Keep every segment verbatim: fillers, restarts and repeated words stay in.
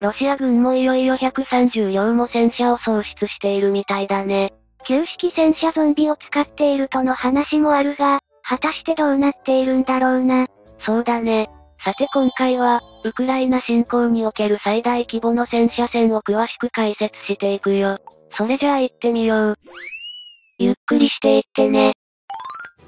ロシア軍もいよいよひゃくさんじゅう両も戦車を喪失しているみたいだね。旧式戦車ゾンビを使っているとの話もあるが、果たしてどうなっているんだろうな。そうだね。さて今回は、ウクライナ侵攻における最大規模の戦車戦を詳しく解説していくよ。それじゃあ行ってみよう。ゆっくりしていってね。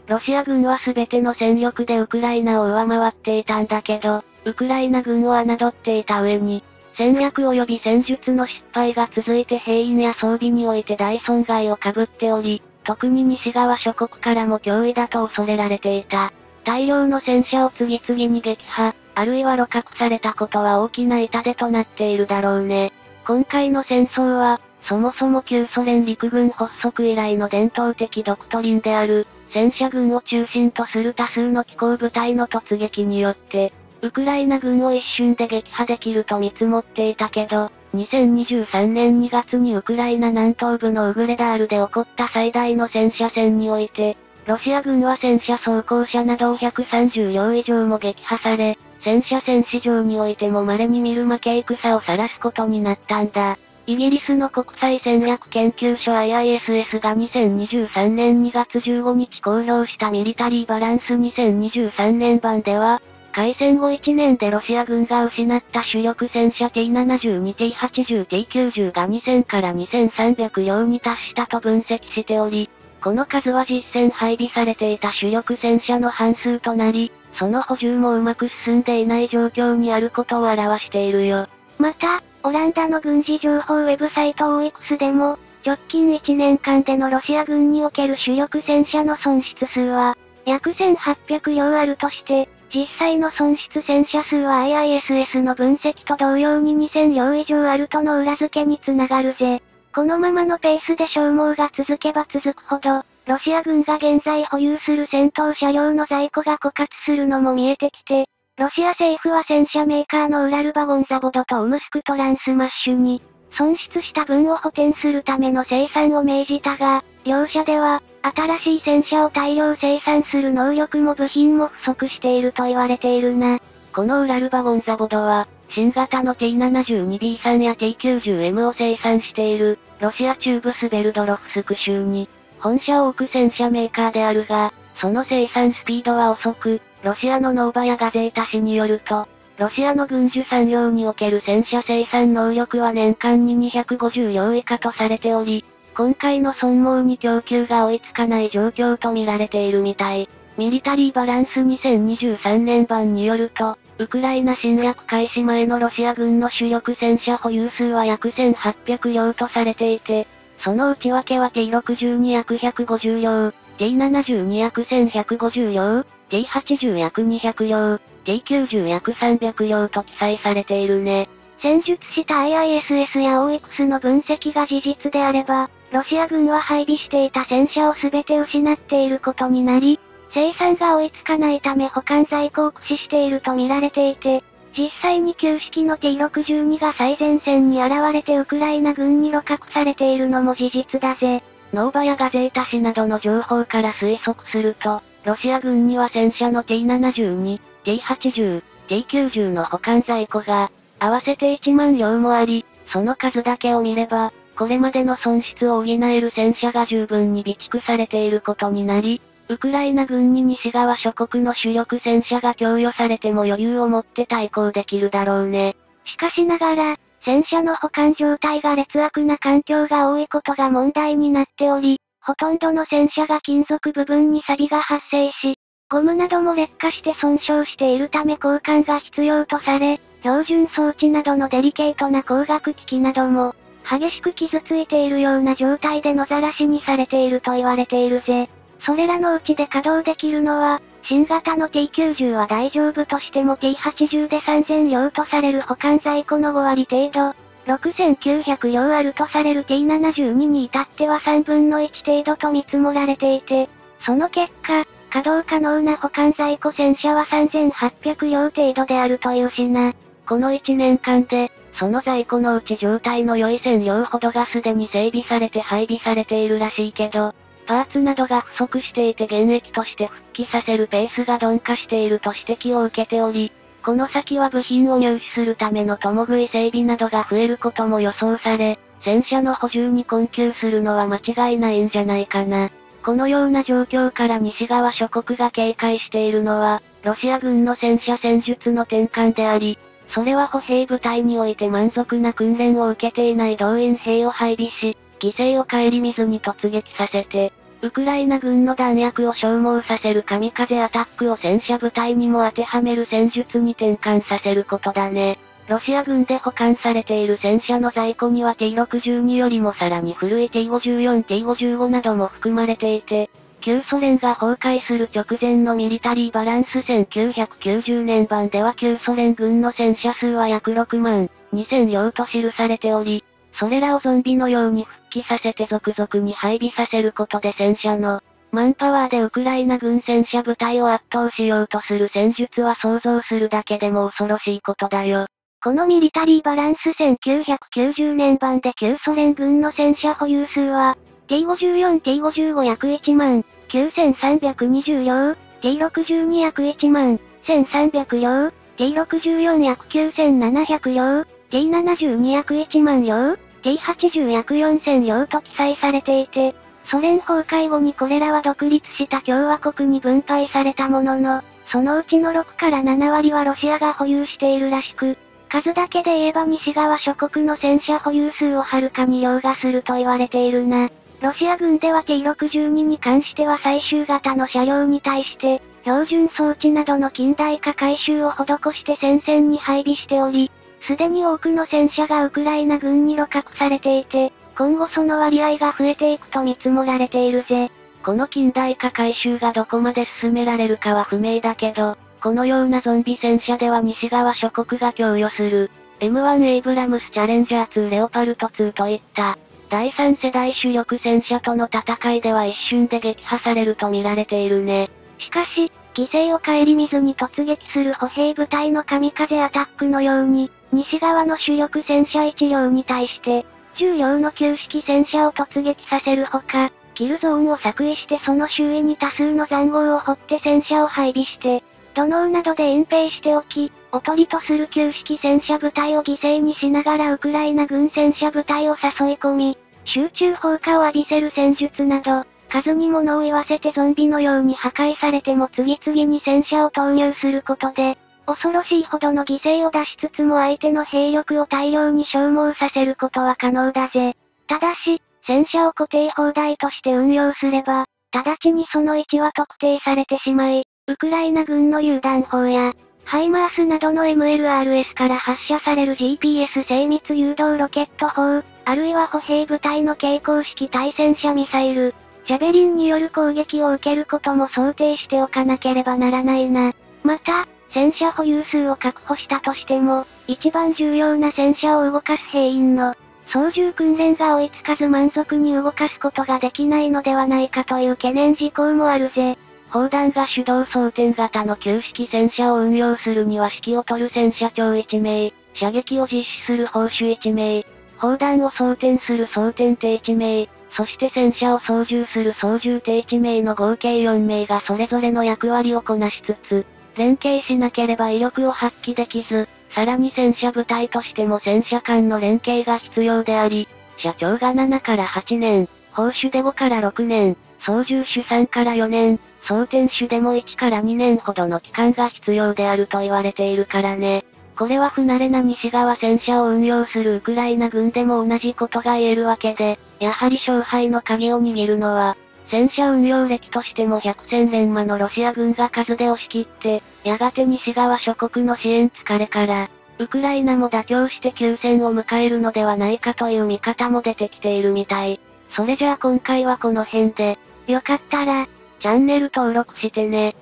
ロシア軍は全ての戦力でウクライナを上回っていたんだけど、ウクライナ軍を侮っていた上に、戦略及び戦術の失敗が続いて兵員や装備において大損害を被っており、特に西側諸国からも脅威だと恐れられていた。大量の戦車を次々に撃破、あるいは鹵獲されたことは大きな痛手となっているだろうね。今回の戦争は、そもそも旧ソ連陸軍発足以来の伝統的ドクトリンである、戦車軍を中心とする多数の機甲部隊の突撃によって、ウクライナ軍を一瞬で撃破できると見積もっていたけど、にせんにじゅうさんねんにがつにウクライナ南東部のウグレダールで起こった最大の戦車戦において、ロシア軍は戦車装甲車などをひゃくさんじゅう両以上も撃破され、戦車戦史上においても稀に見る負け戦を晒すことになったんだ。イギリスの国際戦略研究所 アイアイエスエス がにせんにじゅうさんねんにがつじゅうごにち公表したミリタリーバランスにせんにじゅうさんねん版では、開戦後いちねんでロシア軍が失った主力戦車 ティーななじゅうに、ティーはちじゅう、ティーきゅうじゅう がにせんからにせんさんびゃく両に達したと分析しており、この数は実戦配備されていた主力戦車の半数となり、その補充もうまく進んでいない状況にあることを表しているよ。また、オランダの軍事情報ウェブサイト オーアイエックス でも、直近いちねんかんでのロシア軍における主力戦車の損失数は、約せんはっぴゃく両あるとして、実際の損失戦車数は アイアイエスエス の分析と同様ににせん両以上あるとの裏付けにつながるぜ。このままのペースで消耗が続けば続くほど、ロシア軍が現在保有する戦闘車両の在庫が枯渇するのも見えてきて、ロシア政府は戦車メーカーのウラルバゴンザボドとオムスクトランスマッシュに、損失した分を補填するための生産を命じたが、両社では、新しい戦車を大量生産する能力も部品も不足していると言われているな。このウラルバゴンザボドは、新型の ティーななじゅうにビースリー や ティーきゅうじゅうエム を生産している、ロシア中部スベルドロフスク州に、本社を置く戦車メーカーであるが、その生産スピードは遅く、ロシアのノーバヤガゼータ紙によると、ロシアの軍需産業における戦車生産能力は年間ににひゃくごじゅう両以下とされており、今回の損耗に供給が追いつかない状況と見られているみたい。ミリタリーバランスにせんにじゅうさんねん版によると、ウクライナ侵略開始前のロシア軍の主力戦車保有数は約せんはっぴゃく両とされていて、その内訳は ティーろくじゅうに 約ひゃくごじゅう両、ティーななじゅうに 約せんひゃくごじゅう両、ティーはちじゅう 約にひゃく両、ティーきゅうじゅう 約さんびゃく両と記載されているね。戦術した アイアイエスエス や オーアイエックス の分析が事実であれば、ロシア軍は配備していた戦車を全て失っていることになり、生産が追いつかないため保管在庫を駆使していると見られていて、実際に旧式の ティーろくじゅうに が最前線に現れてウクライナ軍に鹵獲されているのも事実だぜ。ノーバヤガゼータ紙などの情報から推測すると、ロシア軍には戦車の ティーななじゅうに、ティーはちじゅう、ティーきゅうじゅう の保管在庫が、合わせていちまん両もあり、その数だけを見れば、これまでの損失を補える戦車が十分に備蓄されていることになり、ウクライナ軍に西側諸国の主力戦車が供与されても余裕を持って対抗できるだろうね。しかしながら、戦車の保管状態が劣悪な環境が多いことが問題になっており、ほとんどの戦車が金属部分に錆が発生し、ゴムなども劣化して損傷しているため交換が必要とされ、標準装置などのデリケートな光学機器なども、激しく傷ついているような状態で野ざらしにされていると言われているぜ。それらのうちで稼働できるのは、新型の ティーきゅうじゅう は大丈夫としても ティーはちじゅう でさんぜん両とされる保管在庫のご割程度、ろくせんきゅうひゃく両あるとされる ティーななじゅうに に至ってはさんぶんのいち程度と見積もられていて、その結果、稼働可能な保管在庫戦車はさんぜんはっぴゃく両程度であるというしな。このいちねんかんで、その在庫のうち状態の良いせん両ほどがすでに整備されて配備されているらしいけど、パーツなどが不足していて現役として復帰させるペースが鈍化していると指摘を受けており、この先は部品を入手するための共食い整備などが増えることも予想され、戦車の補充に困窮するのは間違いないんじゃないかな。このような状況から西側諸国が警戒しているのは、ロシア軍の戦車戦術の転換であり、それは歩兵部隊において満足な訓練を受けていない動員兵を配備し、犠牲を顧みずに突撃させて、ウクライナ軍の弾薬を消耗させる神風アタックを戦車部隊にも当てはめる戦術に転換させることだね。ロシア軍で保管されている戦車の在庫には ティーろくじゅうに よりもさらに古い ティーごじゅうよん、ティーごじゅうご なども含まれていて、旧ソ連が崩壊する直前のミリタリーバランスせんきゅうひゃくきゅうじゅうねんばんでは旧ソ連軍の戦車数は約ろくまんにせん両と記されており、それらをゾンビのように復帰させて続々に配備させることで戦車のマンパワーでウクライナ軍戦車部隊を圧倒しようとする戦術は想像するだけでも恐ろしいことだよ。このミリタリーバランスせんきゅうひゃくきゅうじゅうねんばんで旧ソ連軍の戦車保有数は ティーごじゅうよん、ティーごじゅうご 約いちまんきゅうせんさんびゃくにじゅう両、ティーろくじゅうに 約いちまんせんさんびゃく両、ティーろくじゅうよん 約きゅうせんななひゃく両、ティーななじゅうに 約いちまん両、ティーはちじゅう 約よんせん両と記載されていて、ソ連崩壊後にこれらは独立した共和国に分配されたものの、そのうちのろくからなな割はロシアが保有しているらしく、数だけで言えば西側諸国の戦車保有数をはるかに凌駕すると言われているな。ロシア軍では ティーろくじゅうに に関しては最終型の車両に対して、標準装置などの近代化改修を施して戦線に配備しており、すでに多くの戦車がウクライナ軍に露獲されていて、今後その割合が増えていくと見積もられているぜ。この近代化改修がどこまで進められるかは不明だけど、このようなゾンビ戦車では西側諸国が供与する エムワン エイブラムスチャレンジャーツーレオパルトツーといっただいさん世代主力戦車との戦いでは一瞬で撃破されると見られているね。しかし、犠牲を顧みずに突撃する歩兵部隊の神風アタックのように、西側の主力戦車いち両に対して、じゅう両の旧式戦車を突撃させるほか、キルゾーンを作為してその周囲に多数の塹壕を掘って戦車を配備して、土のうなどで隠蔽しておき、おとりとする旧式戦車部隊を犠牲にしながらウクライナ軍戦車部隊を誘い込み、集中砲火を浴びせる戦術など、数に物を言わせてゾンビのように破壊されても次々に戦車を投入することで、恐ろしいほどの犠牲を出しつつも相手の兵力を大量に消耗させることは可能だぜ。ただし、戦車を固定砲台として運用すれば、直ちにその位置は特定されてしまい、ウクライナ軍の榴弾砲や、ハイマースなどの エムエルアールエス から発射される ジーピーエス 精密誘導ロケット砲、あるいは歩兵部隊の携行式対戦車ミサイル、ジャベリンによる攻撃を受けることも想定しておかなければならないな。また、戦車保有数を確保したとしても、一番重要な戦車を動かす兵員の操縦訓練が追いつかず満足に動かすことができないのではないかという懸念事項もあるぜ。砲弾が手動装填型の旧式戦車を運用するには指揮を取る戦車長いち名、射撃を実施する砲手いち名、砲弾を装填する装填艇いち名、そして戦車を操縦する操縦艇いち名の合計よん名がそれぞれの役割をこなしつつ、連携しなければ威力を発揮できず、さらに戦車部隊としても戦車間の連携が必要であり、車長がななからはち年、砲手でごからろく年、操縦手さんからよ年、装填手でもいちからに年ほどの期間が必要であると言われているからね。これは不慣れな西側戦車を運用するウクライナ軍でも同じことが言えるわけで、やはり勝敗の鍵を握るのは、戦車運用歴としても百戦錬磨のロシア軍が数で押し切って、やがて西側諸国の支援疲れから、ウクライナも妥協して休戦を迎えるのではないかという見方も出てきているみたい。それじゃあ今回はこの辺で、よかったら、チャンネル登録してね。